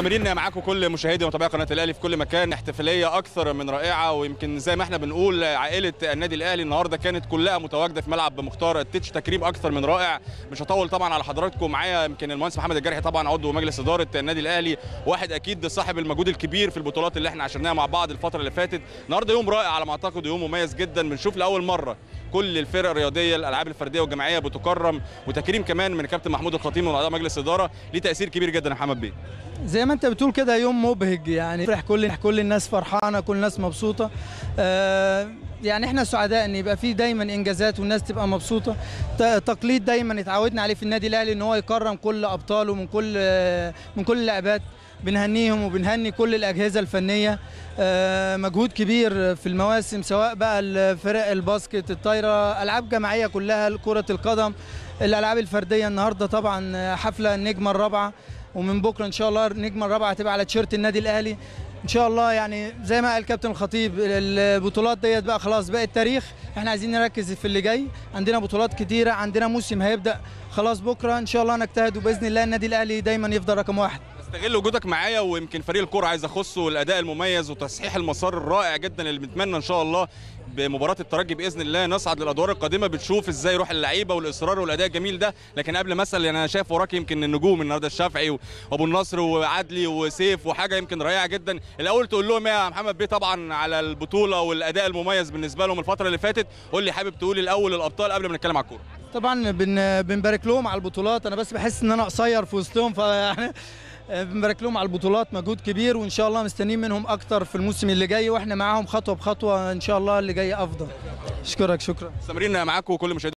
مستمرين معاكم كل مشاهدي ومتابعي قناه الاهلي في كل مكان. احتفاليه اكثر من رائعه، ويمكن زي ما احنا بنقول عائله النادي الاهلي النهارده كانت كلها متواجده في ملعب مختار تيتش، تكريم اكثر من رائع. مش هطول طبعا على حضراتكم، معايا يمكن المهندس محمد الجارحي طبعا عضو مجلس اداره النادي الاهلي، واحد اكيد صاحب المجهود الكبير في البطولات اللي احنا عشناها مع بعض الفتره اللي فاتت. النهارده يوم رائع على ما اعتقد، يوم مميز جدا، بنشوف لاول مره كل الفرق الرياضيه الالعاب الفرديه والجماعيه بتكرم، وتكريم كمان من كابتن محمود الخطيب من اعضاء مجلس الاداره، ليه تاثير كبير جدا يا محمد بيه. زي ما انت بتقول كده يوم مبهج، يعني كل الناس فرحانه، كل الناس مبسوطه. يعني احنا سعداء ان يبقى في دايما انجازات والناس تبقى مبسوطه. تقليد دايما اتعودنا عليه في النادي الاهلي ان هو يكرم كل ابطاله من كل اللعبات، بنهنيهم وبنهني كل الاجهزه الفنيه. مجهود كبير في المواسم، سواء بقى الفرق الباسكت، الطايره، العاب جماعيه كلها، كره القدم، الالعاب الفرديه. النهارده طبعا حفله النجمه الرابعه، ومن بكره ان شاء الله النجمه الرابعه هتبقى على تيشيرت النادي الاهلي ان شاء الله. يعني زي ما قال الكابتن الخطيب، البطولات ديت بقى خلاص بقى التاريخ، احنا عايزين نركز في اللي جاي. عندنا بطولات كتيره، عندنا موسم هيبدا خلاص بكره ان شاء الله، نجتهد وباذن الله النادي الاهلي دايما يفضل رقم واحد. استغل وجودك معايا، ويمكن فريق الكوره عايز اخصه والاداء المميز وتصحيح المسار الرائع جدا اللي بنتمنى ان شاء الله بمباراه الترجي باذن الله نصعد للادوار القادمه. بتشوف ازاي روح اللعيبه والاصرار والاداء الجميل ده. لكن قبل مثلا يعني انا شايف وراك يمكن النجوم النهارده، الشافعي وابو النصر وعدلي وسيف، وحاجه يمكن رائعه جدا. الاول تقول لهم يا محمد بيه طبعا على البطوله والاداء المميز بالنسبه لهم الفتره اللي فاتت، قول لي حابب تقول الاول الابطال قبل ما نتكلم على الكوره. طبعا بنبارك لهم على البطولات، انا بس بحس ان انا قصير في وسطهم، فيعني بنبارك لهم على البطولات، مجهود كبير، وان شاء الله مستنيين منهم اكتر في الموسم اللي جاي، واحنا معاهم خطوه بخطوه ان شاء الله اللي جاي افضل. اشكرك، شكرا. مستمرين معاكم كل مشاهدينا.